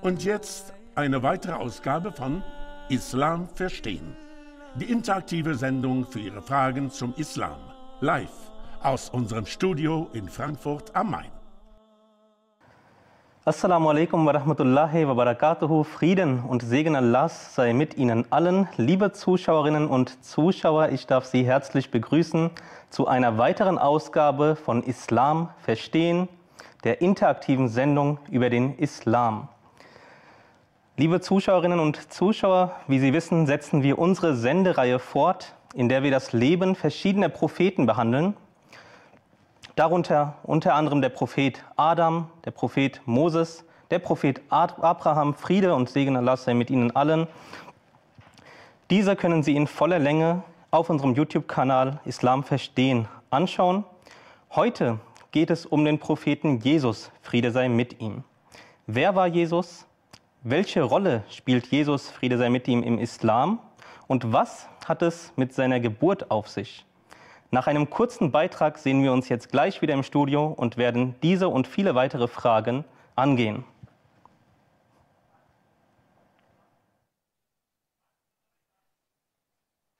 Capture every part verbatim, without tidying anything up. Und jetzt eine weitere Ausgabe von Islam Verstehen. Die interaktive Sendung für Ihre Fragen zum Islam. Live aus unserem Studio in Frankfurt am Main. Assalamu alaikum wa rahmatullahi wa barakatuhu. Frieden und Segen Allahs sei mit Ihnen allen. Liebe Zuschauerinnen und Zuschauer, ich darf Sie herzlich begrüßen zu einer weiteren Ausgabe von Islam Verstehen, der interaktiven Sendung über den Islam. Liebe Zuschauerinnen und Zuschauer, wie Sie wissen, setzen wir unsere Sendereihe fort, in der wir das Leben verschiedener Propheten behandeln. Darunter unter anderem der Prophet Adam, der Prophet Moses, der Prophet Abraham, Friede und Segen Allahs sei mit Ihnen allen. Diese können Sie in voller Länge auf unserem YouTube-Kanal Islam Verstehen anschauen. Heute geht es um den Propheten Jesus, Friede sei mit ihm. Wer war Jesus? Welche Rolle spielt Jesus, Friede sei mit ihm, im Islam? Und was hat es mit seiner Geburt auf sich? Nach einem kurzen Beitrag sehen wir uns jetzt gleich wieder im Studio und werden diese und viele weitere Fragen angehen.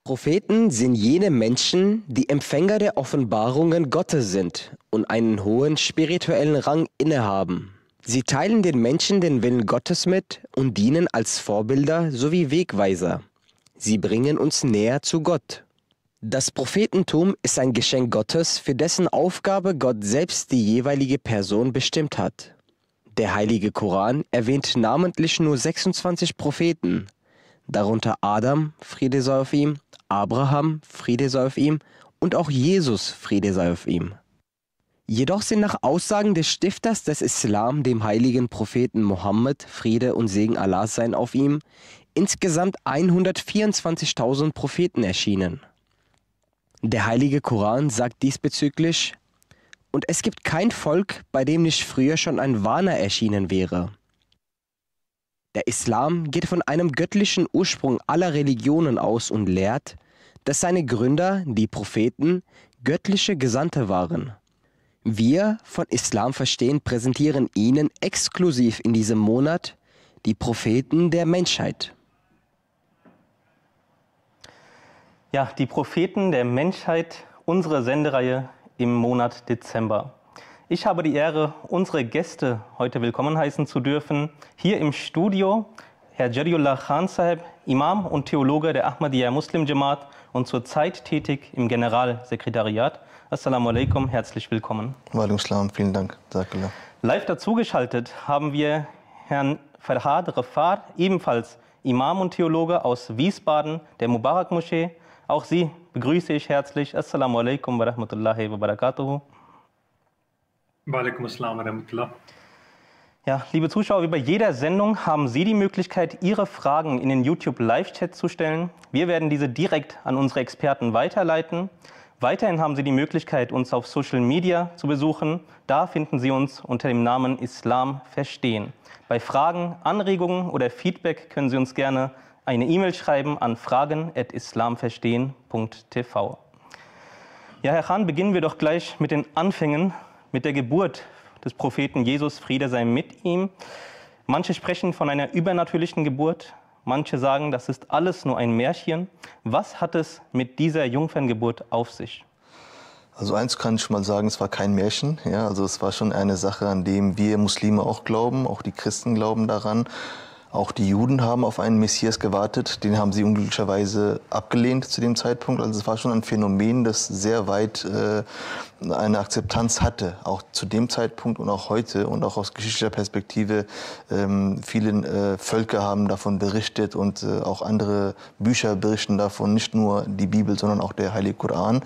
Propheten sind jene Menschen, die Empfänger der Offenbarungen Gottes sind und einen hohen spirituellen Rang innehaben. Sie teilen den Menschen den Willen Gottes mit und dienen als Vorbilder sowie Wegweiser. Sie bringen uns näher zu Gott. Das Prophetentum ist ein Geschenk Gottes, für dessen Aufgabe Gott selbst die jeweilige Person bestimmt hat. Der heilige Koran erwähnt namentlich nur sechsundzwanzig Propheten, darunter Adam, Friede sei auf ihm, Abraham, Friede sei auf ihm und auch Jesus, Friede sei auf ihm. Jedoch sind nach Aussagen des Stifters des Islam, dem heiligen Propheten Muhammad, Friede und Segen Allahs seien auf ihm, insgesamt hundertvierundzwanzigtausend Propheten erschienen. Der heilige Koran sagt diesbezüglich: Und es gibt kein Volk, bei dem nicht früher schon ein Warner erschienen wäre. Der Islam geht von einem göttlichen Ursprung aller Religionen aus und lehrt, dass seine Gründer, die Propheten, göttliche Gesandte waren. Wir von Islam Verstehen präsentieren Ihnen exklusiv in diesem Monat die Propheten der Menschheit. Ja, die Propheten der Menschheit, unsere Sendereihe im Monat Dezember. Ich habe die Ehre, unsere Gäste heute willkommen heißen zu dürfen. Hier im Studio Herr Jariullah Khan Sahib, Imam und Theologe der Ahmadiyya Muslim Jamaat und zurzeit tätig im Generalsekretariat. Assalamu alaikum, herzlich willkommen. Wa alaikum salam, vielen Dank. Live dazugeschaltet haben wir Herrn Farhad Rafat, ebenfalls Imam und Theologe aus Wiesbaden, der Mubarak-Moschee. Auch Sie begrüße ich herzlich. Assalamu alaikum wa rahmatullahi wa barakatuhu. Wa alaikum assalam wa rahmatullah. Ja, liebe Zuschauer, wie bei jeder Sendung haben Sie die Möglichkeit, Ihre Fragen in den YouTube-Live-Chat zu stellen. Wir werden diese direkt an unsere Experten weiterleiten. Weiterhin haben Sie die Möglichkeit, uns auf Social Media zu besuchen. Da finden Sie uns unter dem Namen Islam Verstehen. Bei Fragen, Anregungen oder Feedback können Sie uns gerne eine E-Mail schreiben an fragen at islamverstehen punkt t v. Ja, Herr Khan, beginnen wir doch gleich mit den Anfängen, mit der Geburt des Propheten Jesus, Friede sei mit ihm. Manche sprechen von einer übernatürlichen Geburt, manche sagen, das ist alles nur ein Märchen. Was hat es mit dieser Jungferngeburt auf sich? Also eins kann ich mal sagen, es war kein Märchen. Ja, also es war schon eine Sache, an dem wir Muslime auch glauben, auch die Christen glauben daran. Auch die Juden haben auf einen Messias gewartet, den haben sie unglücklicherweise abgelehnt zu dem Zeitpunkt. Also es war schon ein Phänomen, das sehr weit äh, eine Akzeptanz hatte, auch zu dem Zeitpunkt und auch heute. Und auch aus geschichtlicher Perspektive, ähm, viele äh, Völker haben davon berichtet und äh, auch andere Bücher berichten davon, nicht nur die Bibel, sondern auch der Heilige Koran.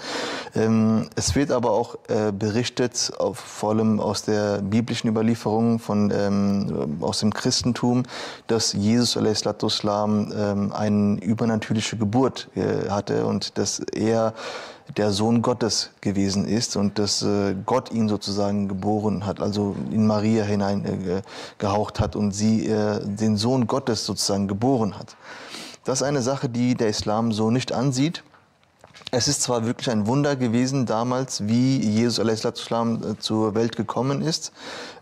Ähm, es wird aber auch äh, berichtet, auf, vor allem aus der biblischen Überlieferung, von, ähm, aus dem Christentum, dass Jesus alaihissalatu eine übernatürliche Geburt hatte und dass er der Sohn Gottes gewesen ist und dass Gott ihn sozusagen geboren hat, also in Maria hineingehaucht hat und sie den Sohn Gottes sozusagen geboren hat. Das ist eine Sache, die der Islam so nicht ansieht. Es ist zwar wirklich ein Wunder gewesen damals, wie Jesus alaihi salam zur Welt gekommen ist,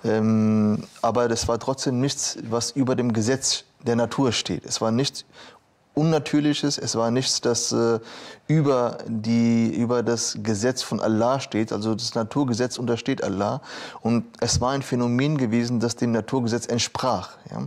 ähm, aber das war trotzdem nichts, was über dem Gesetz der Natur steht. Es war nichts Unnatürliches, es war nichts, das äh, über, die, über das Gesetz von Allah steht, also das Naturgesetz untersteht Allah. Und es war ein Phänomen gewesen, das dem Naturgesetz entsprach. Ja.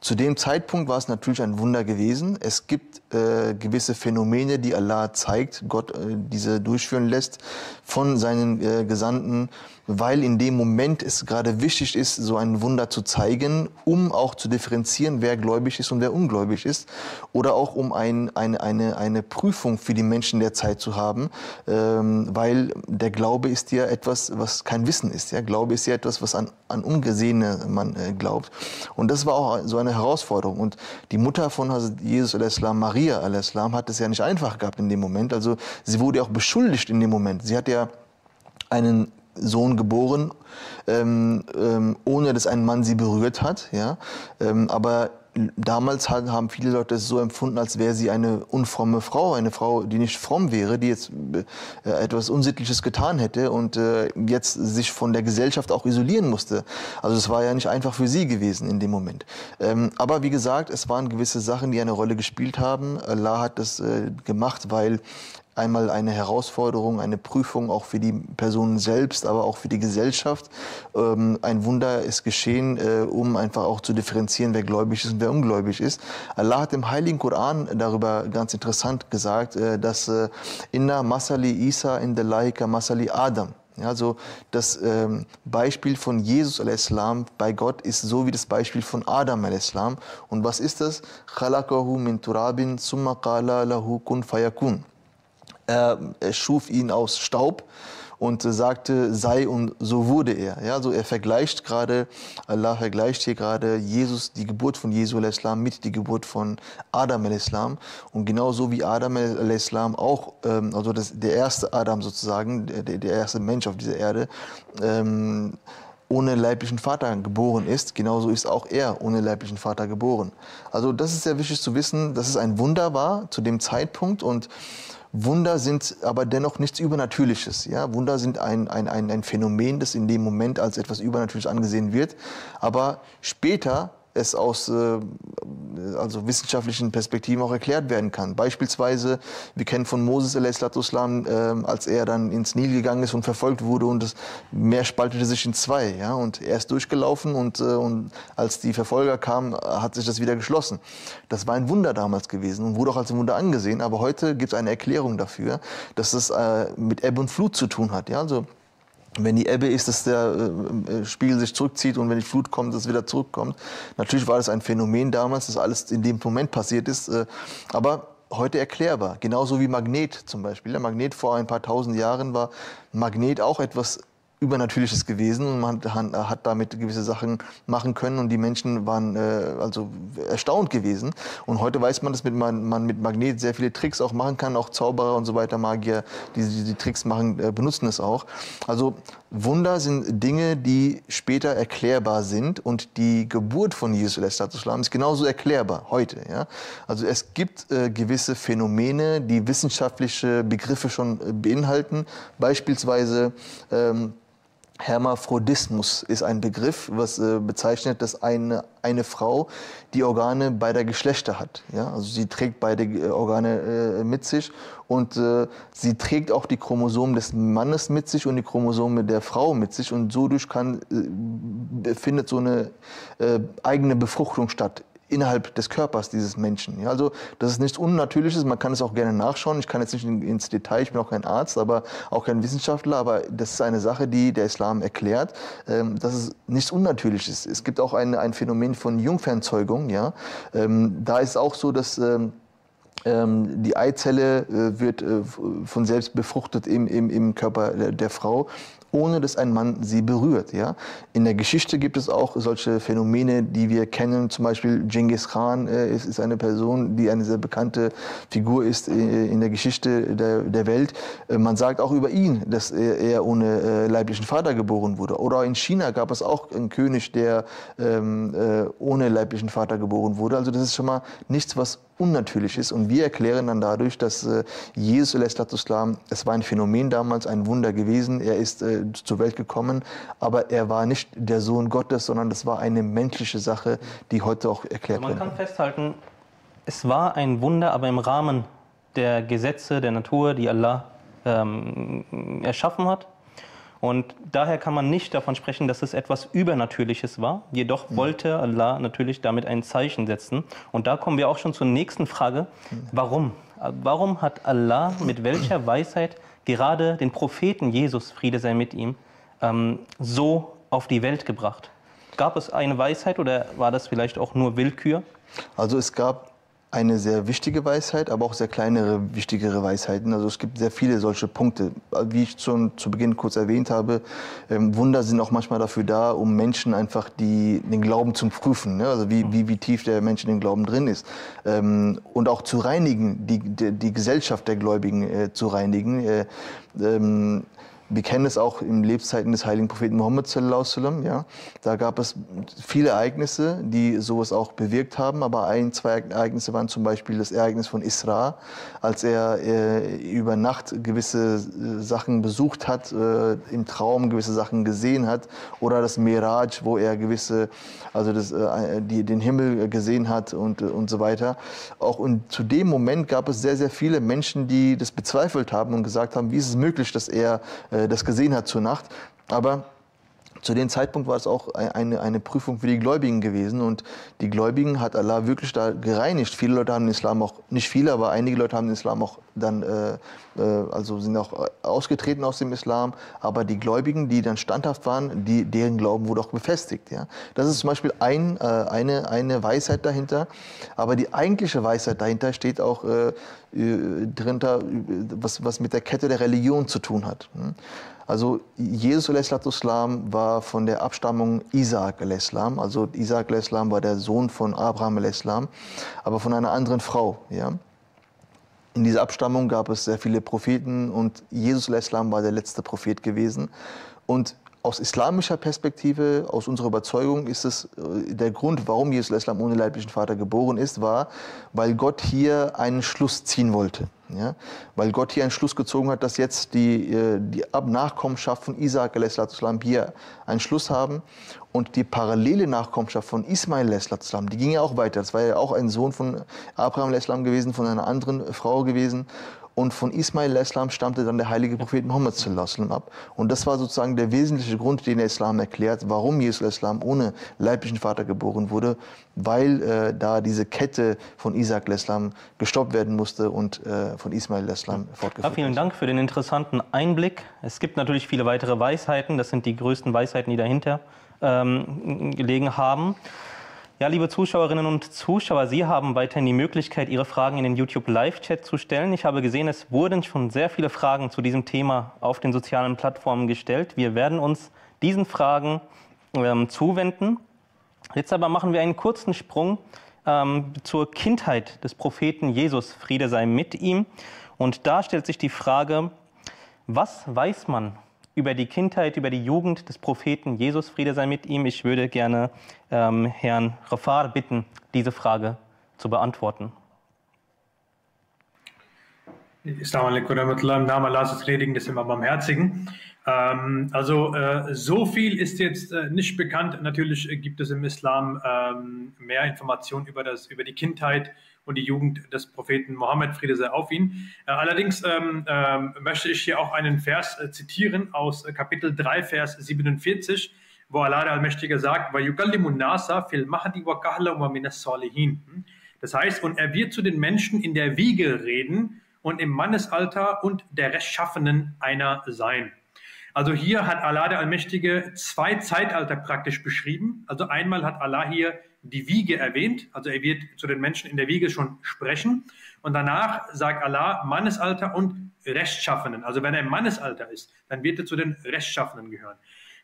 Zu dem Zeitpunkt war es natürlich ein Wunder gewesen. Es gibt äh, gewisse Phänomene, die Allah zeigt, Gott äh, diese durchführen lässt von seinen äh, Gesandten, weil in dem Moment es gerade wichtig ist, so ein Wunder zu zeigen, um auch zu differenzieren, wer gläubig ist und wer ungläubig ist. Oder auch um ein, eine, eine, eine Prüfung für die Menschen der Zeit zu haben, ähm, weil der Glaube ist ja etwas, was kein Wissen ist. Ja? Glaube ist ja etwas, was an, an Ungesehene man äh, glaubt. Und das war auch so eine Herausforderung. Und die Mutter von Jesus alaihi salam, Maria alaihi salam, hat es ja nicht einfach gehabt in dem Moment. Also sie wurde auch beschuldigt in dem Moment. Sie hat ja einen Sohn geboren, ähm, ähm, ohne dass ein Mann sie berührt hat. Ja? Ähm, aber damals haben viele Leute es so empfunden, als wäre sie eine unfromme Frau, eine Frau, die nicht fromm wäre, die jetzt etwas Unsittliches getan hätte und jetzt sich von der Gesellschaft auch isolieren musste. Also es war ja nicht einfach für sie gewesen in dem Moment. Aber wie gesagt, es waren gewisse Sachen, die eine Rolle gespielt haben. Allah hat das gemacht, weil einmal eine Herausforderung, eine Prüfung auch für die Personen selbst, aber auch für die Gesellschaft. Ähm, ein Wunder ist geschehen, äh, um einfach auch zu differenzieren, wer gläubig ist und wer ungläubig ist. Allah hat im Heiligen Koran darüber ganz interessant gesagt, äh, dass äh, Inna Masali Isa in der Laika Masali Adam. Ja, also das ähm, Beispiel von Jesus alaihi salam bei Gott ist so wie das Beispiel von Adam alaihi salam. Und was ist das? Khalaqahu min turabin summa qala lahu kun fayakun. Er, er schuf ihn aus Staub und äh, sagte, sei, und so wurde er. Ja, also er vergleicht gerade, Allah vergleicht hier gerade Jesus, die Geburt von Jesu alaihi salam mit die Geburt von Adam alaihi salam. Und genauso wie Adam alaihi salam auch, ähm, also das, der erste Adam sozusagen, der, der erste Mensch auf dieser Erde, ähm, ohne leiblichen Vater geboren ist, genauso ist auch er ohne leiblichen Vater geboren. Also das ist sehr wichtig zu wissen, dass es ein Wunder war zu dem Zeitpunkt, und Wunder sind aber dennoch nichts Übernatürliches. Ja? Wunder sind ein, ein, ein, ein Phänomen, das in dem Moment als etwas Übernatürliches angesehen wird, aber später es aus äh, also wissenschaftlichen Perspektiven auch erklärt werden kann. Beispielsweise, wir kennen von Moses alaihi salam, äh, als er dann ins Nil gegangen ist und verfolgt wurde und das Meer spaltete sich in zwei. Ja? Und er ist durchgelaufen und, äh, und als die Verfolger kamen, hat sich das wieder geschlossen. Das war ein Wunder damals gewesen und wurde auch als ein Wunder angesehen. Aber heute gibt es eine Erklärung dafür, dass das äh, mit Ebbe und Flut zu tun hat. Ja? Also, wenn die Ebbe ist, dass der äh, Spiegel sich zurückzieht, und wenn die Flut kommt, dass es wieder zurückkommt. Natürlich war das ein Phänomen damals, dass alles in dem Moment passiert ist, äh, aber heute erklärbar. Genauso wie Magnet zum Beispiel. Der Magnet vor ein paar tausend Jahren war Magnet auch etwas Übernatürliches gewesen, und man hat damit gewisse Sachen machen können und die Menschen waren äh, also erstaunt gewesen. Und heute weiß man, dass mit, man, man mit Magnet sehr viele Tricks auch machen kann, auch Zauberer und so weiter, Magier, die die, die Tricks machen, äh, benutzen es auch. Also Wunder sind Dinge, die später erklärbar sind, und die Geburt von Jesus alaihi salam ist genauso erklärbar heute. Ja? Also es gibt äh, gewisse Phänomene, die wissenschaftliche Begriffe schon äh, beinhalten, beispielsweise ähm, Hermaphrodismus ist ein Begriff, was äh, bezeichnet, dass eine, eine Frau die Organe beider Geschlechter hat. Ja? Also sie trägt beide Organe äh, mit sich, und äh, sie trägt auch die Chromosomen des Mannes mit sich und die Chromosomen der Frau mit sich, und so durch kann, äh, findet so eine äh, eigene Befruchtung statt innerhalb des Körpers dieses Menschen. Ja, also das ist nichts Unnatürliches, man kann es auch gerne nachschauen. Ich kann jetzt nicht ins Detail, ich bin auch kein Arzt, aber auch kein Wissenschaftler, aber das ist eine Sache, die der Islam erklärt, ähm, dass es nichts Unnatürliches ist. Es gibt auch ein, ein Phänomen von Jungfernzeugung. Ja? Ähm, da ist auch so, dass ähm, die Eizelle äh, wird äh, von selbst befruchtet im, im, im Körper der, der Frau. ohne dass ein Mann sie berührt. Ja? In der Geschichte gibt es auch solche Phänomene, die wir kennen. Zum Beispiel Genghis Khan äh, ist, ist eine Person, die eine sehr bekannte Figur ist äh, in der Geschichte der, der Welt. Äh, man sagt auch über ihn, dass er, er ohne äh, leiblichen Vater geboren wurde. Oder in China gab es auch einen König, der ähm, äh, ohne leiblichen Vater geboren wurde. Also das ist schon mal nichts, was unnatürlich ist. Und wir erklären dann dadurch, dass äh, Jesus, es war ein Phänomen damals, ein Wunder gewesen. Er ist äh, zur Welt gekommen, aber er war nicht der Sohn Gottes, sondern das war eine menschliche Sache, die heute auch erklärt wird. Also man kann festhalten, es war ein Wunder, aber im Rahmen der Gesetze der Natur, die Allah ähm, erschaffen hat. Und daher kann man nicht davon sprechen, dass es etwas Übernatürliches war. Jedoch wollte Allah natürlich damit ein Zeichen setzen. Und da kommen wir auch schon zur nächsten Frage. Warum? Warum hat Allah mit welcher Weisheit gerade den Propheten Jesus, Friede sei mit ihm, ähm, so auf die Welt gebracht? Gab es eine Weisheit oder war das vielleicht auch nur Willkür? Also es gab eine sehr wichtige Weisheit, aber auch sehr kleinere, wichtigere Weisheiten. Also es gibt sehr viele solche Punkte. Wie ich schon zu Beginn kurz erwähnt habe, ähm, Wunder sind auch manchmal dafür da, um Menschen einfach die, den Glauben zu prüfen, ne? Also wie, wie, wie tief der Mensch in den Glauben drin ist. Ähm, und auch zu reinigen, die, die, die Gesellschaft der Gläubigen äh, zu reinigen. Äh, ähm, Wir kennen es auch in Lebenszeiten des heiligen Propheten Muhammad sallallahu alaihi wasallam, ja. Da gab es viele Ereignisse, die sowas auch bewirkt haben, aber ein, zwei Ereignisse waren zum Beispiel das Ereignis von Isra, als er äh, über Nacht gewisse äh, Sachen besucht hat, äh, im Traum gewisse Sachen gesehen hat, oder das Miraj, wo er gewisse, also das, äh, die, den Himmel gesehen hat und, und so weiter. Auch und zu dem Moment gab es sehr, sehr viele Menschen, die das bezweifelt haben und gesagt haben, wie ist es möglich, dass er äh, das gesehen hat zur Nacht, aber zu dem Zeitpunkt war es auch eine, eine Prüfung für die Gläubigen gewesen und die Gläubigen hat Allah wirklich da gereinigt. Viele Leute haben den Islam auch, nicht viele, aber einige Leute haben den Islam auch dann, äh, also sind auch ausgetreten aus dem Islam, aber die Gläubigen, die dann standhaft waren, die, deren Glauben wurde auch befestigt. Ja? Das ist zum Beispiel ein, äh, eine, eine Weisheit dahinter, aber die eigentliche Weisheit dahinter steht auch äh, drin, was, was mit der Kette der Religion zu tun hat. Hm? Also Jesus al-Islam war von der Abstammung Isaak al-Islam, also Isaak al-Islam war der Sohn von Abraham al-Islam, aber von einer anderen Frau. Ja? In dieser Abstammung gab es sehr viele Propheten und Jesus al-Islam war der letzte Prophet gewesen. Und aus islamischer Perspektive, aus unserer Überzeugung, ist es der Grund, warum Jesus al-Islam ohne leiblichen Vater geboren ist, war, weil Gott hier einen Schluss ziehen wollte. Ja? Weil Gott hier einen Schluss gezogen hat, dass jetzt die, die Nachkommenschaft von Isaak al-Islam hier einen Schluss haben. Und die parallele Nachkommenschaft von Ismail al-Islam, die ging ja auch weiter. Das war ja auch ein Sohn von Abraham al-Islam gewesen, von einer anderen Frau gewesen. Und von Ismail al-Islam stammte dann der heilige Prophet Muhammad sallallahu alaihi wasallam ab. Und das war sozusagen der wesentliche Grund, den der Islam erklärt, warum Jesus al-Islam ohne leiblichen Vater geboren wurde, weil äh, da diese Kette von Isaak al-Islam gestoppt werden musste und äh, von Ismail al-Islam fortgeführt wurde. Ja, vielen Dank für den interessanten Einblick. Es gibt natürlich viele weitere Weisheiten. Das sind die größten Weisheiten, die dahinter ähm, gelegen haben. Ja, liebe Zuschauerinnen und Zuschauer, Sie haben weiterhin die Möglichkeit, Ihre Fragen in den YouTube-Live-Chat zu stellen. Ich habe gesehen, es wurden schon sehr viele Fragen zu diesem Thema auf den sozialen Plattformen gestellt. Wir werden uns diesen Fragen ähm, zuwenden. Jetzt aber machen wir einen kurzen Sprung ähm, zur Kindheit des Propheten Jesus, Friede sei mit ihm. Und da stellt sich die Frage, was weiß man über die Kindheit, über die Jugend des Propheten Jesus, Friede sei mit ihm? Ich würde gerne ähm, Herrn Rafat bitten, diese Frage zu beantworten. Assalamu alaikum warahmatullahi wabarakatuh. Im Namen Allahs des Gnädigen, des immer Barmherzigen. Ähm, also äh, so viel ist jetzt äh, nicht bekannt. Natürlich gibt es im Islam ähm, mehr Informationen über, das, über die Kindheit und die Jugend des Propheten Mohammed, Friede sei auf ihn. Äh, allerdings ähm, ähm, möchte ich hier auch einen Vers äh, zitieren aus äh, Kapitel drei, Vers siebenundvierzig, wo Allah der Allmächtige sagt, das heißt, und er wird zu den Menschen in der Wiege reden und im Mannesalter und der Rechtschaffenen einer sein. Also hier hat Allah der Allmächtige zwei Zeitalter praktisch beschrieben. Also einmal hat Allah hier die Wiege erwähnt, also er wird zu den Menschen in der Wiege schon sprechen. Und danach sagt Allah Mannesalter und Rechtschaffenen, also wenn er im Mannesalter ist, dann wird er zu den Rechtschaffenen gehören.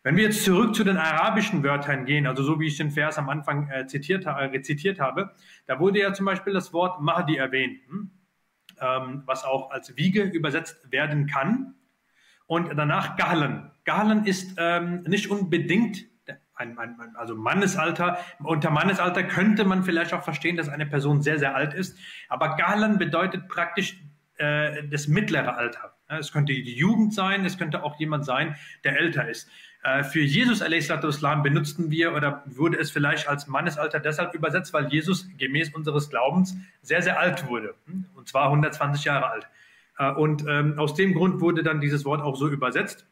Wenn wir jetzt zurück zu den arabischen Wörtern gehen, also so wie ich den Vers am Anfang äh, zitiert, äh, rezitiert habe, da wurde ja zum Beispiel das Wort Mahdi erwähnt, hm? ähm, was auch als Wiege übersetzt werden kann. Und danach Gahlen. Gahlen ist ähm, nicht unbedingt ein, ein, ein also Mannesalter. Unter Mannesalter könnte man vielleicht auch verstehen, dass eine Person sehr, sehr alt ist. Aber Gahlen bedeutet praktisch äh, das mittlere Alter. Es könnte die Jugend sein, es könnte auch jemand sein, der älter ist. Für Jesus alaihi benutzten wir oder wurde es vielleicht als Mannesalter deshalb übersetzt, weil Jesus gemäß unseres Glaubens sehr, sehr alt wurde, und zwar hundertzwanzig Jahre alt. Und ähm, aus dem Grund wurde dann dieses Wort auch so übersetzt.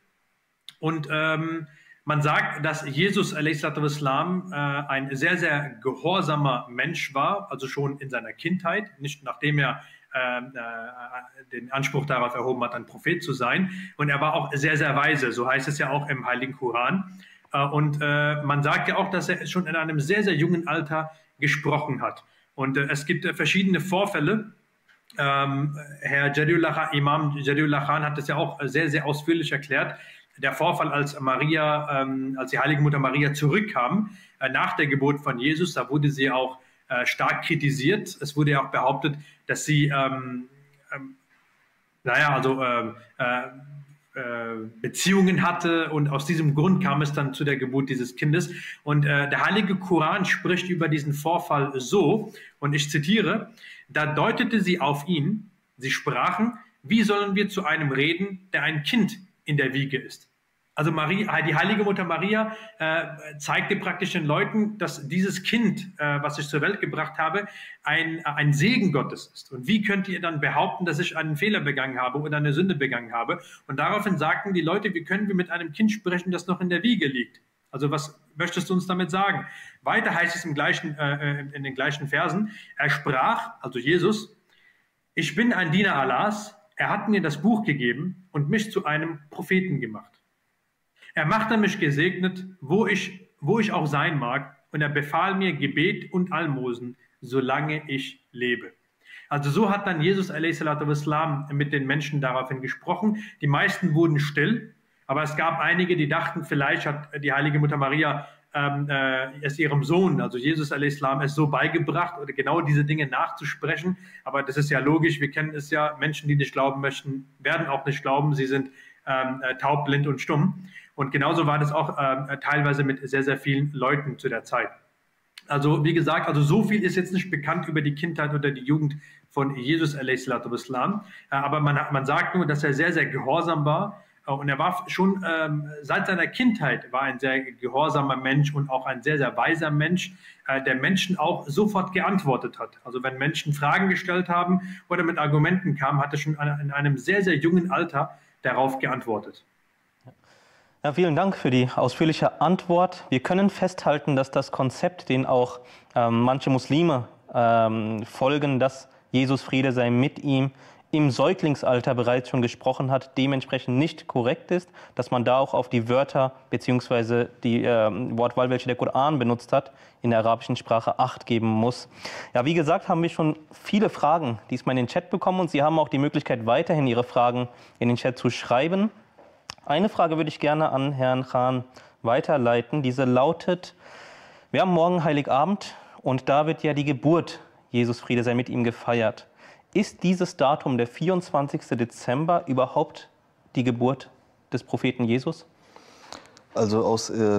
Und ähm, man sagt, dass Jesus alaihi äh, ein sehr, sehr gehorsamer Mensch war, also schon in seiner Kindheit, nicht nachdem er den Anspruch darauf erhoben hat, ein Prophet zu sein. Und er war auch sehr, sehr weise, so heißt es ja auch im Heiligen Koran. Und man sagt ja auch, dass er schon in einem sehr, sehr jungen Alter gesprochen hat. Und es gibt verschiedene Vorfälle. Herr Jariullah, Imam Jariullah Khan hat das ja auch sehr, sehr ausführlich erklärt. Der Vorfall, als Maria, als die Heilige Mutter Maria zurückkam, nach der Geburt von Jesus, da wurde sie auch stark kritisiert. Es wurde ja auch behauptet, dass sie, ähm, ähm, naja, also ähm, äh, äh, Beziehungen hatte, und aus diesem Grund kam es dann zu der Geburt dieses Kindes. Und äh, der Heilige Koran spricht über diesen Vorfall so, und ich zitiere: Da deutete sie auf ihn, sie sprachen, wie sollen wir zu einem reden, der ein Kind in der Wiege ist? Also Maria, die Heilige Mutter Maria äh, zeigte praktisch den Leuten, dass dieses Kind, äh, was ich zur Welt gebracht habe, ein, ein Segen Gottes ist. Und wie könnt ihr dann behaupten, dass ich einen Fehler begangen habe oder eine Sünde begangen habe? Und daraufhin sagten die Leute, wie können wir mit einem Kind sprechen, das noch in der Wiege liegt? Also was möchtest du uns damit sagen? Weiter heißt es im gleichen, äh, in den gleichen Versen, er sprach, also Jesus, ich bin ein Diener Allahs, er hat mir das Buch gegeben und mich zu einem Propheten gemacht. Er machte mich gesegnet, wo ich, wo ich auch sein mag, und er befahl mir Gebet und Almosen, solange ich lebe. Also so hat dann Jesus alaihi salam mit den Menschen daraufhin gesprochen. Die meisten wurden still, aber es gab einige, die dachten, vielleicht hat die Heilige Mutter Maria ähm, äh, es ihrem Sohn, also Jesus alaihi salam, es so beigebracht, oder genau diese Dinge nachzusprechen. Aber das ist ja logisch, wir kennen es ja, Menschen, die nicht glauben möchten, werden auch nicht glauben, sie sind ähm, äh, taub, blind und stumm. Und genauso war das auch äh, teilweise mit sehr, sehr vielen Leuten zu der Zeit. Also wie gesagt, also so viel ist jetzt nicht bekannt über die Kindheit oder die Jugend von Jesus alaihi salam. Äh, aber man, man sagt nur, dass er sehr, sehr gehorsam war. Äh, und er war schon ähm, seit seiner Kindheit war ein sehr gehorsamer Mensch und auch ein sehr, sehr weiser Mensch, äh, der Menschen auch sofort geantwortet hat. Also wenn Menschen Fragen gestellt haben oder mit Argumenten kamen, hat er schon in einem sehr, sehr jungen Alter darauf geantwortet. Ja, vielen Dank für die ausführliche Antwort. Wir können festhalten, dass das Konzept, den auch ähm, manche Muslime ähm, folgen, dass Jesus Friede sei mit ihm, im Säuglingsalter bereits schon gesprochen hat, dementsprechend nicht korrekt ist, dass man da auch auf die Wörter bzw. die ähm, Wortwahl, welche der Koran benutzt hat, in der arabischen Sprache Acht geben muss. Ja, wie gesagt, haben wir schon viele Fragen diesmal in den Chat bekommen, und Sie haben auch die Möglichkeit, weiterhin Ihre Fragen in den Chat zu schreiben. Eine Frage würde ich gerne an Herrn Khan weiterleiten. Diese lautet: Wir haben morgen Heiligabend, und da wird ja die Geburt, Jesus Friede sei mit ihm, gefeiert. Ist dieses Datum, der vierundzwanzigste Dezember, überhaupt die Geburt des Propheten Jesus? Also aus äh,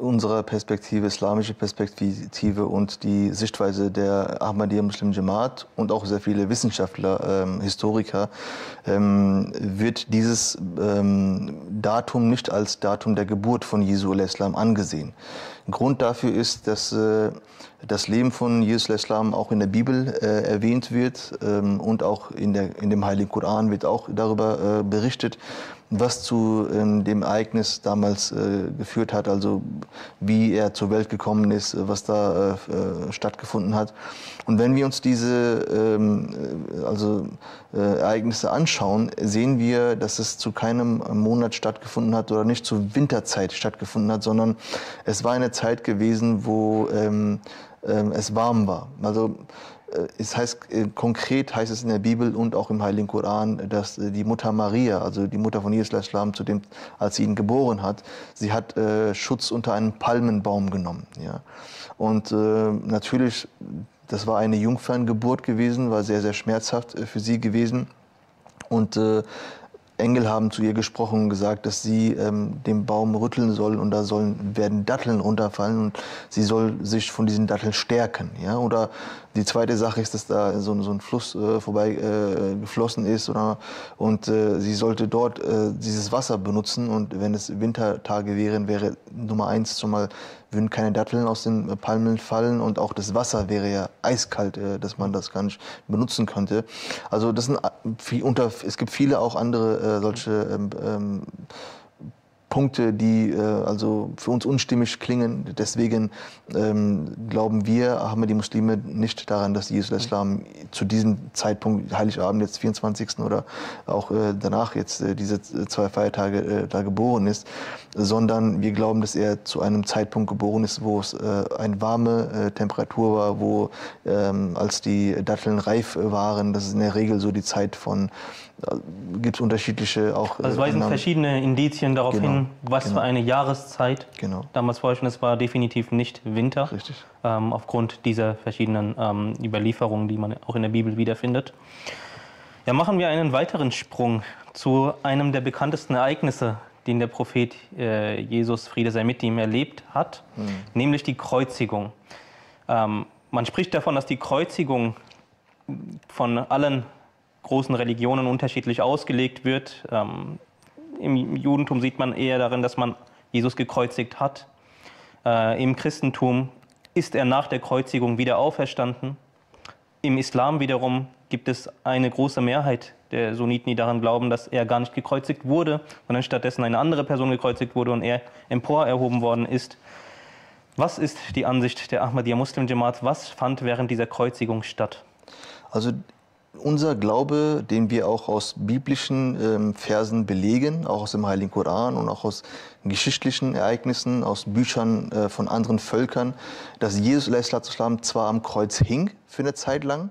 unserer Perspektive, islamische Perspektive und die Sichtweise der Ahmadiyya Muslim Jamaat und auch sehr viele Wissenschaftler, ähm, Historiker, ähm, wird dieses ähm, Datum nicht als Datum der Geburt von Jesu al-Islam angesehen. Grund dafür ist, dass äh, das Leben von Jesus al-Islam auch in der Bibel äh, erwähnt wird, ähm, und auch in, der, in dem Heiligen Koran wird auch darüber äh, berichtet, was zu ähm, dem Ereignis damals äh, geführt hat, also wie er zur Welt gekommen ist, was da äh, stattgefunden hat. Und wenn wir uns diese ähm, also, äh, Ereignisse anschauen, sehen wir, dass es zu keinem Monat stattgefunden hat oder nicht zur Winterzeit stattgefunden hat, sondern es war eine Zeit gewesen, wo ähm, ähm, es warm war. Also äh, es heißt, äh, konkret heißt es in der Bibel und auch im Heiligen Koran, dass äh, die Mutter Maria, also die Mutter von Jesus Islam, zu dem, als sie ihn geboren hat, sie hat äh, Schutz unter einem Palmenbaum genommen. Ja? Und äh, natürlich, das war eine Jungferngeburt gewesen, war sehr, sehr schmerzhaft äh, für sie gewesen. Und äh, Engel haben zu ihr gesprochen und gesagt, dass sie ähm, den Baum rütteln soll und da sollen, werden Datteln runterfallen und sie soll sich von diesen Datteln stärken. Ja? Oder die zweite Sache ist, dass da so, so ein Fluss äh, vorbei äh, geflossen ist oder, und äh, sie sollte dort äh, dieses Wasser benutzen und wenn es Wintertage wären, wäre Nummer eins schon mal, würden keine Datteln aus den Palmen fallen und auch das Wasser wäre ja eiskalt, dass man das gar nicht benutzen könnte. Also das sind viel unter, es gibt viele auch andere äh, solche ähm, ähm, Punkte, die äh, also für uns unstimmig klingen. Deswegen ähm, glauben wir, Ahmadiyya Muslime, nicht daran, dass Jesus Islam zu diesem Zeitpunkt, Heiligabend jetzt vierundzwanzigsten oder auch äh, danach jetzt äh, diese zwei Feiertage äh, da geboren ist, sondern wir glauben, dass er zu einem Zeitpunkt geboren ist, wo es äh, eine warme äh, Temperatur war, wo ähm, als die Datteln reif waren, das ist in der Regel so die Zeit von gibt es unterschiedliche auch. Also es weisen Annahmen. Verschiedene Indizien darauf genau, hin, was genau. für eine Jahreszeit genau. damals vorher schon, es war definitiv nicht Winter. Richtig. Ähm, aufgrund dieser verschiedenen ähm, Überlieferungen, die man auch in der Bibel wiederfindet. Ja, machen wir einen weiteren Sprung zu einem der bekanntesten Ereignisse, den der Prophet äh, Jesus, Friede sei mit ihm, erlebt hat, hm. nämlich die Kreuzigung. Ähm, man spricht davon, dass die Kreuzigung von allen großen Religionen unterschiedlich ausgelegt wird. Ähm, im Judentum sieht man eher darin, dass man Jesus gekreuzigt hat. Äh, im Christentum ist er nach der Kreuzigung wieder auferstanden. Im Islam wiederum gibt es eine große Mehrheit der Sunniten, die daran glauben, dass er gar nicht gekreuzigt wurde, sondern stattdessen eine andere Person gekreuzigt wurde und er empor erhoben worden ist. Was ist die Ansicht der Ahmadiyya Muslim Jamaat? Was fand während dieser Kreuzigung statt? Also unser Glaube, den wir auch aus biblischen ähm, Versen belegen, auch aus dem Heiligen Koran und auch aus geschichtlichen Ereignissen, aus Büchern äh, von anderen Völkern, dass Jesus Islam zwar am Kreuz hing für eine Zeit lang,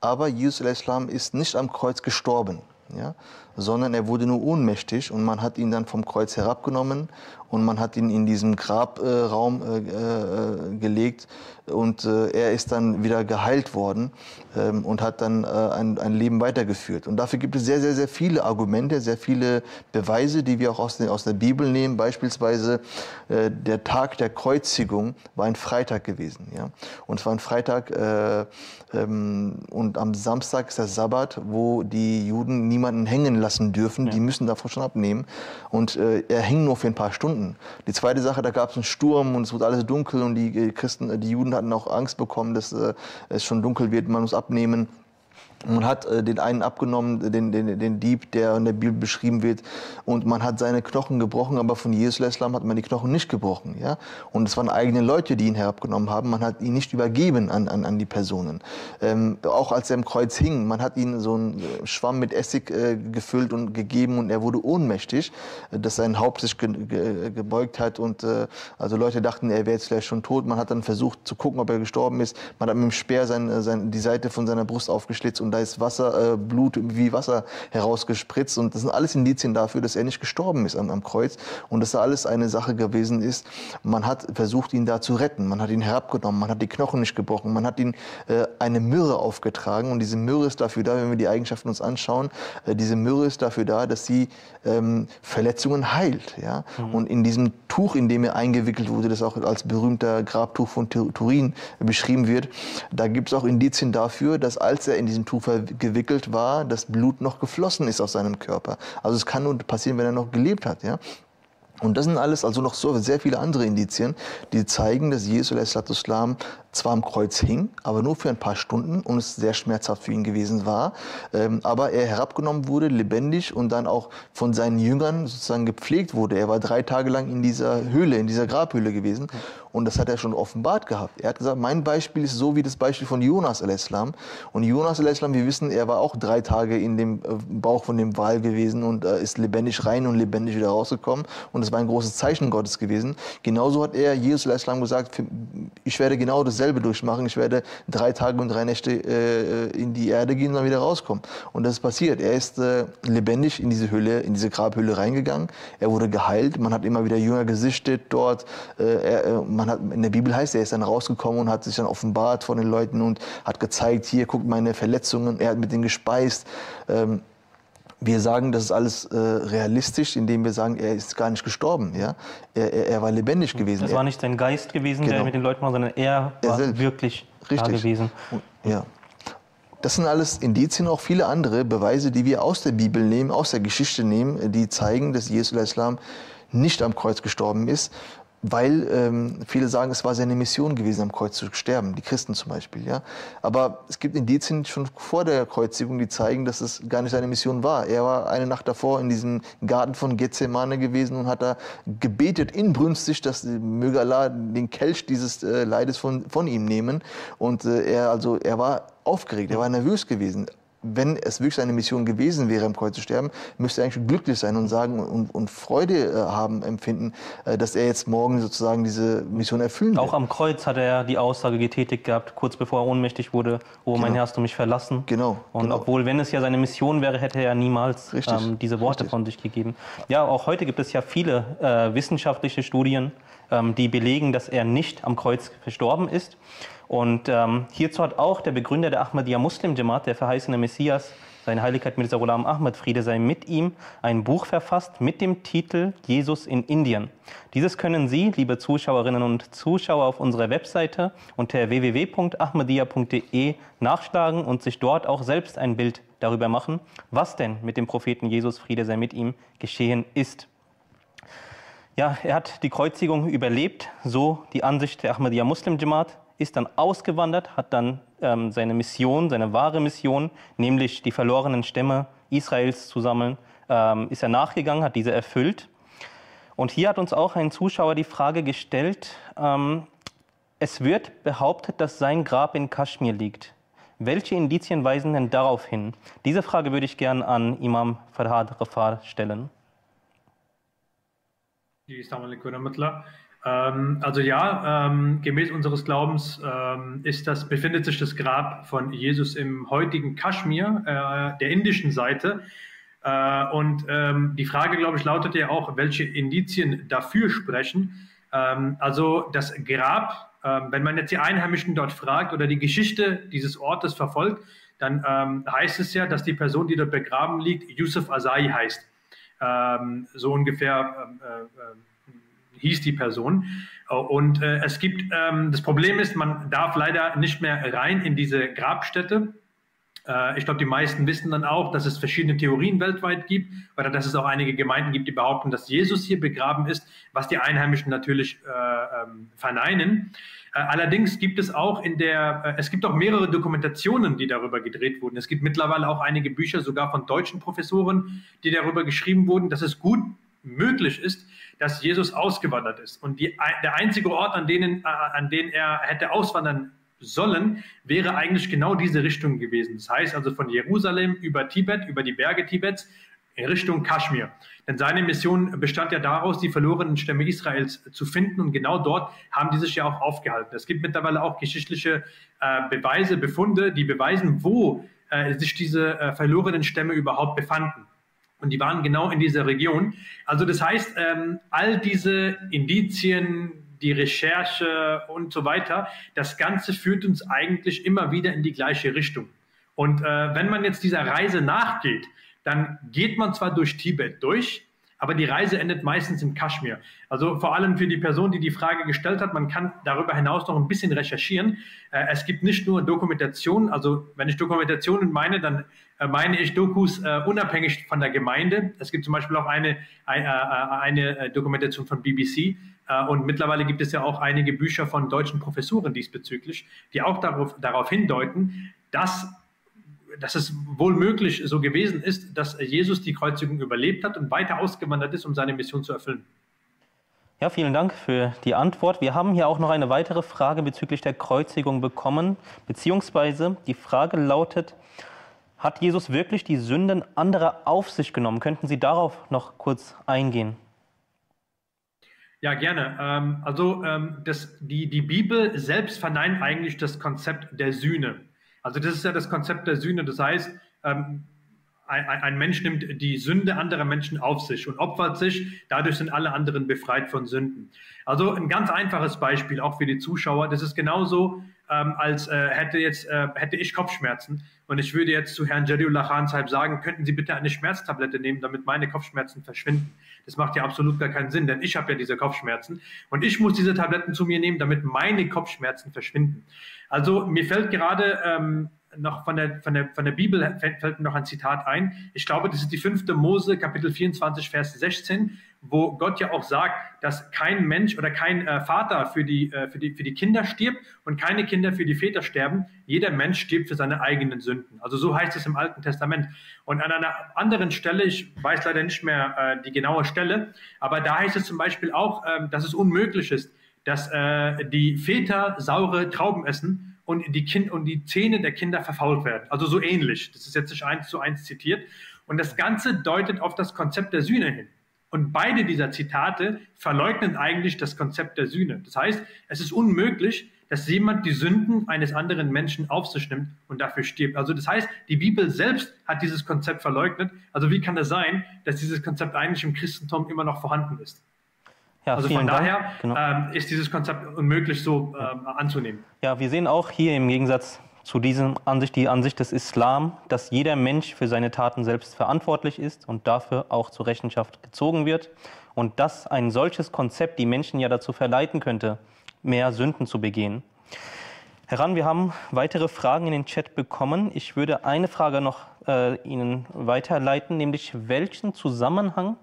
aber Jesus Islam ist nicht am Kreuz gestorben, ja, sondern er wurde nur ohnmächtig und man hat ihn dann vom Kreuz herabgenommen und man hat ihn in diesem Grabraum äh, äh, gelegt und äh, er ist dann wieder geheilt worden ähm, und hat dann äh, ein, ein Leben weitergeführt. Und dafür gibt es sehr, sehr, sehr viele Argumente, sehr viele Beweise, die wir auch aus, den, aus der Bibel nehmen. Beispielsweise äh, der Tag der Kreuzigung war ein Freitag gewesen. Ja? Und es war ein Freitag äh, ähm, und am Samstag ist der Sabbat, wo die Juden niemanden hängen lassen dürfen. Ja. Die müssen davon schon abnehmen. Und äh, er hing nur für ein paar Stunden. Die zweite Sache, da gab es einen Sturm und es wurde alles dunkel und die Christen, die Juden hatten auch Angst bekommen, dass äh, es schon dunkel wird, man muss abnehmen. Man hat äh, den einen abgenommen, den, den, den Dieb, der in der Bibel beschrieben wird, und man hat seine Knochen gebrochen, aber von Jesus Islam hat man die Knochen nicht gebrochen. Ja? Und es waren eigene Leute, die ihn herabgenommen haben, man hat ihn nicht übergeben an, an, an die Personen. Ähm, auch als er im Kreuz hing, man hat ihn so einen Schwamm mit Essig äh, gefüllt und gegeben und er wurde ohnmächtig, dass sein Haupt sich ge ge gebeugt hat und äh, also Leute dachten, er wäre jetzt vielleicht schon tot. Man hat dann versucht zu gucken, ob er gestorben ist. Man hat mit dem Speer sein, sein, die Seite von seiner Brust aufgeschlitzt und da ist Wasser, äh, Blut wie Wasser herausgespritzt. Und das sind alles Indizien dafür, dass er nicht gestorben ist am, am Kreuz und dass da alles eine Sache gewesen ist. Man hat versucht, ihn da zu retten. Man hat ihn herabgenommen, man hat die Knochen nicht gebrochen, man hat ihn äh, eine Myrrhe aufgetragen. Und diese Myrrhe ist dafür da, wenn wir die Eigenschaften uns anschauen, äh, diese Myrrhe ist dafür da, dass sie ähm, Verletzungen heilt. Ja? Mhm. Und in diesem Tuch, in dem er eingewickelt wurde, das auch als berühmter Grabtuch von Turin beschrieben wird, da gibt es auch Indizien dafür, dass als er in diesem Tuch gewickelt war, dass Blut noch geflossen ist aus seinem Körper. Also es kann nur passieren, wenn er noch gelebt hat. Ja? Und das sind alles also noch so sehr viele andere Indizien, die zeigen, dass Jesus Islam zwar am Kreuz hing, aber nur für ein paar Stunden und es sehr schmerzhaft für ihn gewesen war, ähm, aber er herabgenommen wurde, lebendig und dann auch von seinen Jüngern sozusagen gepflegt wurde. Er war drei Tage lang in dieser Höhle, in dieser Grabhöhle gewesen. Und das hat er schon offenbart gehabt. Er hat gesagt, mein Beispiel ist so wie das Beispiel von Jonas al-Islam. Und Jonas al-Islam, wir wissen, er war auch drei Tage in dem Bauch von dem Wal gewesen und äh, ist lebendig rein und lebendig wieder rausgekommen. Und Das war ein großes Zeichen Gottes gewesen. Genauso hat er, Jesus alaihi salam, gesagt, ich werde genau dasselbe durchmachen. Ich werde drei Tage und drei Nächte äh, in die Erde gehen und dann wieder rauskommen. Und das ist passiert. Er ist äh, lebendig in diese Höhle, in diese Grabhöhle reingegangen. Er wurde geheilt. Man hat immer wieder Jünger gesichtet dort. Äh, er, man hat, in der Bibel heißt, er ist dann rausgekommen und hat sich dann offenbart vor den Leuten und hat gezeigt, hier, guckt meine Verletzungen. Er hat mit denen gespeist. Ähm, Wir sagen, das ist alles äh, realistisch, indem wir sagen, er ist gar nicht gestorben. Ja? Er, er, er war lebendig gewesen. Es war nicht sein Geist gewesen, genau, der mit den Leuten war, sondern er, er war selbst wirklich da gewesen. Ja. Das sind alles Indizien, auch viele andere Beweise, die wir aus der Bibel nehmen, aus der Geschichte nehmen, die zeigen, dass Jesus alaihi salam nicht am Kreuz gestorben ist. Weil ähm, viele sagen, es war seine Mission gewesen, am Kreuz zu sterben, die Christen zum Beispiel. Ja? Aber es gibt Indizien schon vor der Kreuzigung, die zeigen, dass es gar nicht seine Mission war. Er war eine Nacht davor in diesem Garten von Gethsemane gewesen und hat da gebetet inbrünstig, dass möge Allah den Kelch dieses äh, Leides von, von ihm nehmen. Und äh, er, also, er war aufgeregt, er war nervös gewesen. Wenn es wirklich seine Mission gewesen wäre, am Kreuz zu sterben, müsste er eigentlich glücklich sein und sagen und, und Freude äh, haben, empfinden, äh, dass er jetzt morgen sozusagen diese Mission erfüllen wird. Auch am Kreuz hat er die Aussage getätigt gehabt, kurz bevor er ohnmächtig wurde, oh, genau, mein Herr, hast du mich verlassen. Genau. Und genau, obwohl, wenn es ja seine Mission wäre, hätte er niemals ähm, diese Worte Richtig. von sich gegeben. Ja, auch heute gibt es ja viele äh, wissenschaftliche Studien, ähm, die belegen, dass er nicht am Kreuz verstorben ist. Und ähm, hierzu hat auch der Begründer der Ahmadiyya Muslim Jamaat, der verheißene Messias, seine Heiligkeit Mirza Ghulam Ahmad, Friede sei mit ihm, ein Buch verfasst mit dem Titel Jesus in Indien. Dieses können Sie, liebe Zuschauerinnen und Zuschauer, auf unserer Webseite unter w w w punkt ahmadiyya punkt de nachschlagen und sich dort auch selbst ein Bild darüber machen, was denn mit dem Propheten Jesus, Friede sei mit ihm, geschehen ist. Ja, er hat die Kreuzigung überlebt, so die Ansicht der Ahmadiyya Muslim Jamaat, ist dann ausgewandert, hat dann ähm, seine Mission, seine wahre Mission, nämlich die verlorenen Stämme Israels zu sammeln, ähm, ist er nachgegangen, hat diese erfüllt. Und hier hat uns auch ein Zuschauer die Frage gestellt, ähm, es wird behauptet, dass sein Grab in Kaschmir liegt. Welche Indizien weisen denn darauf hin? Diese Frage würde ich gern an Imam Farhad Rafat stellen. Also ja, ähm, gemäß unseres Glaubens ähm, ist das, befindet sich das Grab von Jesus im heutigen Kaschmir, äh, der indischen Seite. Äh, und ähm, die Frage, glaube ich, lautet ja auch, welche Indizien dafür sprechen. Ähm, also das Grab, äh, wenn man jetzt die Einheimischen dort fragt oder die Geschichte dieses Ortes verfolgt, dann ähm, heißt es ja, dass die Person, die dort begraben liegt, Yusuf Azai heißt. Ähm, so ungefähr äh, äh, hieß die Person. Und äh, es gibt, ähm, das Problem ist, man darf leider nicht mehr rein in diese Grabstätte. Äh, ich glaube, die meisten wissen dann auch, dass es verschiedene Theorien weltweit gibt oder dass es auch einige Gemeinden gibt, die behaupten, dass Jesus hier begraben ist, was die Einheimischen natürlich äh, ähm, verneinen. Äh, allerdings gibt es auch in der, äh, es gibt auch mehrere Dokumentationen, die darüber gedreht wurden. Es gibt mittlerweile auch einige Bücher, sogar von deutschen Professoren, die darüber geschrieben wurden, dass es gut möglich ist, dass Jesus ausgewandert ist. Und die, der einzige Ort, an denen, an den er hätte auswandern sollen, wäre eigentlich genau diese Richtung gewesen. Das heißt also von Jerusalem über Tibet, über die Berge Tibets, in Richtung Kaschmir. Denn seine Mission bestand ja daraus, die verlorenen Stämme Israels zu finden. Und genau dort haben die sich ja auch aufgehalten. Es gibt mittlerweile auch geschichtliche äh, Beweise, Befunde, die beweisen, wo äh, sich diese äh, verlorenen Stämme überhaupt befanden. Und die waren genau in dieser Region. Also das heißt, ähm, all diese Indizien, die Recherche und so weiter, das Ganze führt uns eigentlich immer wieder in die gleiche Richtung. Und äh, wenn man jetzt dieser Reise nachgeht, dann geht man zwar durch Tibet durch, aber die Reise endet meistens im Kaschmir. Also vor allem für die Person, die die Frage gestellt hat, man kann darüber hinaus noch ein bisschen recherchieren. Es gibt nicht nur Dokumentationen, also wenn ich Dokumentationen meine, dann meine ich Dokus unabhängig von der Gemeinde. Es gibt zum Beispiel auch eine, eine Dokumentation von B B C und mittlerweile gibt es ja auch einige Bücher von deutschen Professoren diesbezüglich, die auch darauf, darauf hindeuten, dass dass es wohl möglich so gewesen ist, dass Jesus die Kreuzigung überlebt hat und weiter ausgewandert ist, um seine Mission zu erfüllen. Ja, vielen Dank für die Antwort. Wir haben hier auch noch eine weitere Frage bezüglich der Kreuzigung bekommen, beziehungsweise die Frage lautet, hat Jesus wirklich die Sünden anderer auf sich genommen? Könnten Sie darauf noch kurz eingehen? Ja, gerne. Ähm, also ähm, das, die, die Bibel selbst verneint eigentlich das Konzept der Sühne. Also das ist ja das Konzept der Sühne. Das heißt, ähm, ein, ein Mensch nimmt die Sünde anderer Menschen auf sich und opfert sich. Dadurch sind alle anderen befreit von Sünden. Also ein ganz einfaches Beispiel, auch für die Zuschauer. Das ist genauso, ähm, als äh, hätte, jetzt, äh, hätte ich Kopfschmerzen. Und ich würde jetzt zu Herrn Jariullah Khan sagen, könnten Sie bitte eine Schmerztablette nehmen, damit meine Kopfschmerzen verschwinden. Das macht ja absolut gar keinen Sinn, denn ich habe ja diese Kopfschmerzen und ich muss diese Tabletten zu mir nehmen, damit meine Kopfschmerzen verschwinden. Also mir fällt gerade ähm, noch von der, von, der, von der Bibel fällt mir noch ein Zitat ein. Ich glaube, das ist die fünfte Mose, Kapitel vierundzwanzig, Vers sechzehn, wo Gott ja auch sagt, dass kein Mensch oder kein äh, Vater für die, äh, für die, für die Kinder stirbt und keine Kinder für die Väter sterben. Jeder Mensch stirbt für seine eigenen Sünden. Also so heißt es im Alten Testament. Und an einer anderen Stelle, ich weiß leider nicht mehr äh, die genaue Stelle, aber da heißt es zum Beispiel auch, äh, dass es unmöglich ist, dass äh, die Väter saure Trauben essen und die, kind und die Zähne der Kinder verfault werden. Also so ähnlich. Das ist jetzt nicht eins zu eins zitiert. Und das Ganze deutet auf das Konzept der Sühne hin. Und beide dieser Zitate verleugnen eigentlich das Konzept der Sühne. Das heißt, es ist unmöglich, dass jemand die Sünden eines anderen Menschen auf sich nimmt und dafür stirbt. Also das heißt, die Bibel selbst hat dieses Konzept verleugnet. Also wie kann das sein, dass dieses Konzept eigentlich im Christentum immer noch vorhanden ist? Ja, also von daher genau. ähm, ist dieses Konzept unmöglich so ähm, anzunehmen. Ja, wir sehen auch hier im Gegensatz zu dieser Ansicht, die Ansicht des Islam, dass jeder Mensch für seine Taten selbst verantwortlich ist und dafür auch zur Rechenschaft gezogen wird. Und dass ein solches Konzept die Menschen ja dazu verleiten könnte, mehr Sünden zu begehen. Herr Ran, wir haben weitere Fragen in den Chat bekommen. Ich würde eine Frage noch äh, Ihnen weiterleiten, nämlich welchen Zusammenhang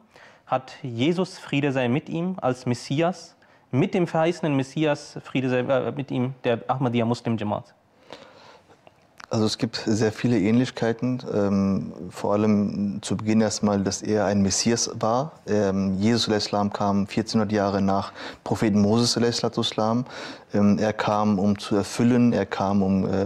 hat Jesus, Friede sei mit ihm, als Messias, mit dem verheißenen Messias, Friede sei äh, mit ihm, der Ahmadiyya Muslim Jamaat? Also es gibt sehr viele Ähnlichkeiten, ähm, vor allem zu Beginn erstmal, dass er ein Messias war. Ähm, Jesus al-Islam kam vierzehnhundert Jahre nach Propheten Moses al-Islam. Ähm, er kam, um zu erfüllen, er kam, um, äh,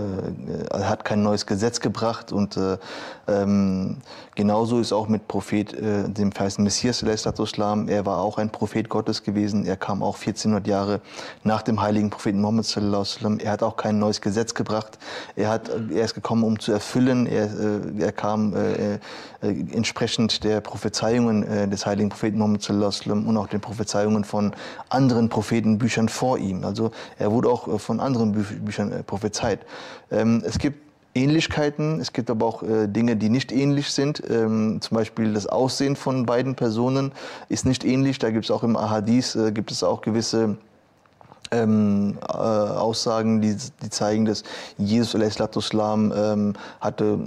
er hat kein neues Gesetz gebracht und äh, ähm, genauso ist auch mit Prophet, äh, dem verheißenen Messias al-Islam. Er war auch ein Prophet Gottes gewesen, er kam auch vierzehnhundert Jahre nach dem heiligen Propheten Muhammad al-Islam. Er hat auch kein neues Gesetz gebracht, er hat Er ist gekommen, um zu erfüllen. Er, äh, er kam äh, äh, entsprechend der Prophezeiungen äh, des heiligen Propheten Muhammad sallallahu alaihi wasallam und auch den Prophezeiungen von anderen Prophetenbüchern vor ihm. Also er wurde auch äh, von anderen Bü Büchern äh, prophezeit. Ähm, es gibt Ähnlichkeiten, es gibt aber auch äh, Dinge, die nicht ähnlich sind. Ähm, zum Beispiel das Aussehen von beiden Personen ist nicht ähnlich. Da gibt es auch im Ahadith äh, gibt es auch gewisse Ähm, äh, Aussagen, die, die zeigen, dass Jesus al-Islam ähm, hatte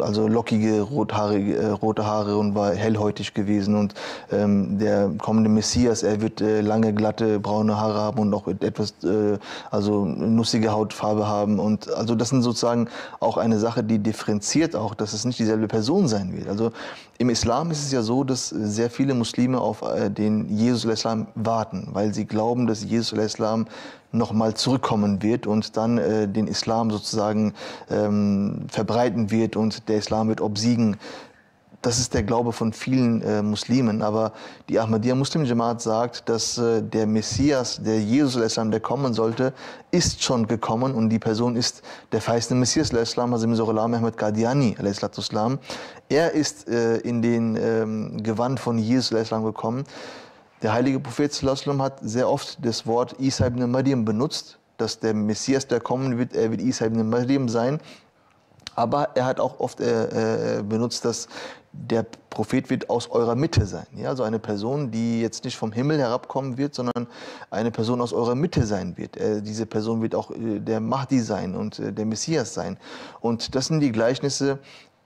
also lockige, rothaarige, äh, rote Haare und war hellhäutig gewesen. Und ähm, der kommende Messias, er wird äh, lange, glatte, braune Haare haben und auch etwas äh, also nussige Hautfarbe haben. Und also das sind sozusagen auch eine Sache, die differenziert auch, dass es nicht dieselbe Person sein wird. Also im Islam ist es ja so, dass sehr viele Muslime auf äh, den Jesus al-Islam warten, weil sie glauben, dass Jesus al-Islam nochmal zurückkommen wird und dann äh, den Islam sozusagen ähm, verbreiten wird und der Islam wird obsiegen. Das ist der Glaube von vielen äh, Muslimen, aber die Ahmadiyya Muslim Jamaat sagt, dass äh, der Messias, der Jesus al-Islam, der kommen sollte, ist schon gekommen und die Person ist der verheißene Messias al-Islam, also Mirza Ghulam Ahmad Qadiani al-Islam. Er ist äh, in den ähm, Gewand von Jesus al-Islam gekommen. Der heilige Prophet sallallahu alaihi wasallam hat sehr oft das Wort Isa ibn Maryam benutzt, dass der Messias, der kommen wird, er wird Isa ibn Maryam sein. Aber er hat auch oft äh, benutzt, dass der Prophet wird aus eurer Mitte sein. Ja, also eine Person, die jetzt nicht vom Himmel herabkommen wird, sondern eine Person aus eurer Mitte sein wird. Äh, diese Person wird auch äh, der Mahdi sein und äh, der Messias sein. Und das sind die Gleichnisse.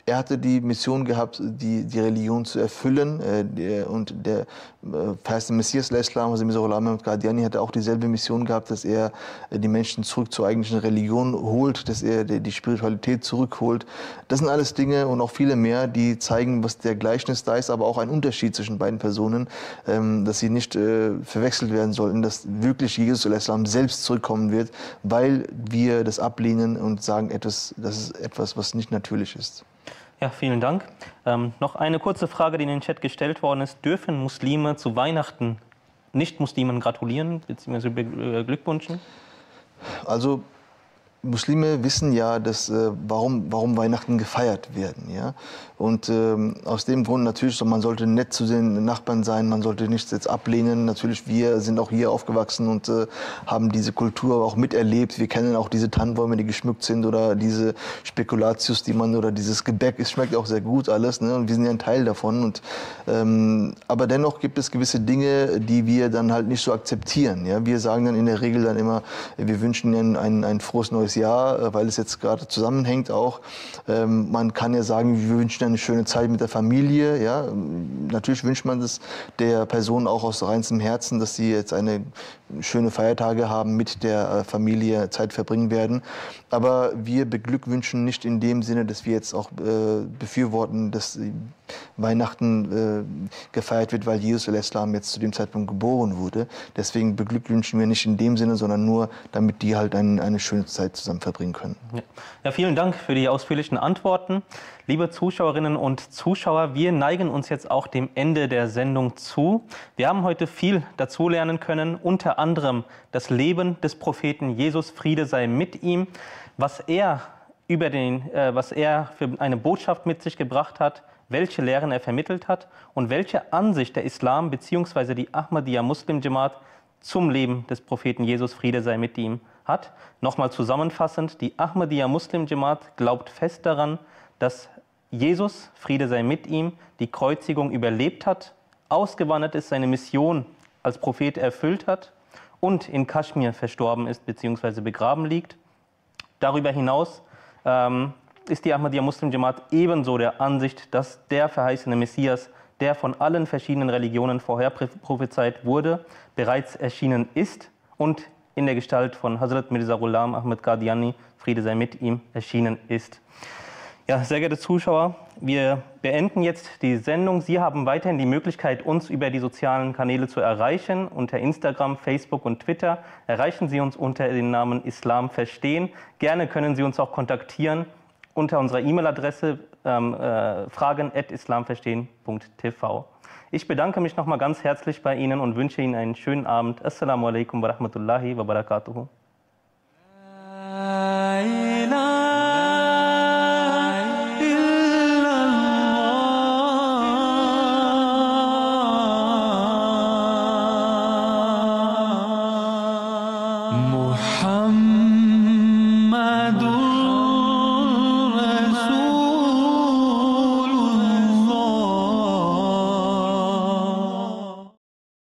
Er hatte die Mission gehabt, die, die Religion zu erfüllen. Äh, der, und der äh, verheißene Messias al-Islam, also Mirza Ghulam Ahmad Qadiani, hatte auch dieselbe Mission gehabt, dass er äh, die Menschen zurück zur eigentlichen Religion holt, dass er die, die Spiritualität zurückholt. Das sind alles Dinge und auch viele mehr, die zeigen, was der Gleichnis da ist, aber auch ein Unterschied zwischen beiden Personen, ähm, dass sie nicht äh, verwechselt werden sollten, dass wirklich Jesus al-Islam selbst zurückkommen wird, weil wir das ablehnen und sagen, etwas, das ist etwas, was nicht natürlich ist. Ja, vielen Dank. Ähm, noch eine kurze Frage, die in den Chat gestellt worden ist. Dürfen Muslime zu Weihnachten Nichtmuslimen gratulieren bzw. beglückwünschen? Also Muslime wissen ja, dass, äh, warum, warum Weihnachten gefeiert werden. Ja? Und ähm, aus dem Grund natürlich, so, man sollte nett zu den Nachbarn sein, man sollte nichts jetzt ablehnen. Natürlich, wir sind auch hier aufgewachsen und äh, haben diese Kultur auch miterlebt. Wir kennen auch diese Tannenbäume, die geschmückt sind, oder diese Spekulatius, die man, oder dieses Gebäck, es schmeckt auch sehr gut alles. Ne? Und wir sind ja ein Teil davon. Und, ähm, aber dennoch gibt es gewisse Dinge, die wir dann halt nicht so akzeptieren. Ja? Wir sagen dann in der Regel dann immer, wir wünschen Ihnen ein, ein frohes neues Jahr, weil es jetzt gerade zusammenhängt auch. Ähm, man kann ja sagen, wir wünschen eine schöne Zeit mit der Familie. Ja? Natürlich wünscht man das der Person auch aus reinstem Herzen, dass sie jetzt eine schöne Feiertage haben, mit der Familie Zeit verbringen werden. Aber wir beglückwünschen nicht in dem Sinne, dass wir jetzt auch äh, befürworten, dass Weihnachten äh, gefeiert wird, weil Jesus al-Islam jetzt zu dem Zeitpunkt geboren wurde. Deswegen beglückwünschen wir nicht in dem Sinne, sondern nur, damit die halt ein, eine schöne Zeit zusammen verbringen können. Ja. Ja, vielen Dank für die ausführlichen Antworten. Liebe Zuschauerinnen und Zuschauer, wir neigen uns jetzt auch dem Ende der Sendung zu. Wir haben heute viel dazulernen können, unter anderem das Leben des Propheten Jesus, Friede sei mit ihm, was er, über den, äh, was er für eine Botschaft mit sich gebracht hat, welche Lehren er vermittelt hat und welche Ansicht der Islam bzw. die Ahmadiyya Muslim Jamaat zum Leben des Propheten Jesus, Friede sei mit ihm, hat. Nochmal zusammenfassend, die Ahmadiyya Muslim Jamaat glaubt fest daran, dass Jesus, Friede sei mit ihm, die Kreuzigung überlebt hat, ausgewandert ist, seine Mission als Prophet erfüllt hat und in Kaschmir verstorben ist bzw. begraben liegt. Darüber hinaus ähm, ist die Ahmadiyya Muslim Jamaat ebenso der Ansicht, dass der verheißene Messias, der von allen verschiedenen Religionen vorher prophezeit wurde, bereits erschienen ist und in der Gestalt von Hazrat Mirza Ghulam Ahmad Qadiani, Friede sei mit ihm, erschienen ist. Ja, sehr geehrte Zuschauer, wir beenden jetzt die Sendung. Sie haben weiterhin die Möglichkeit, uns über die sozialen Kanäle zu erreichen, unter Instagram, Facebook und Twitter. Erreichen Sie uns unter dem Namen Islam Verstehen. Gerne können Sie uns auch kontaktieren unter unserer E-Mail-Adresse ähm, äh, fragen at islamverstehen punkt t v. Ich bedanke mich nochmal ganz herzlich bei Ihnen und wünsche Ihnen einen schönen Abend. Assalamu alaikum wa rahmatullahi wa barakatuhu.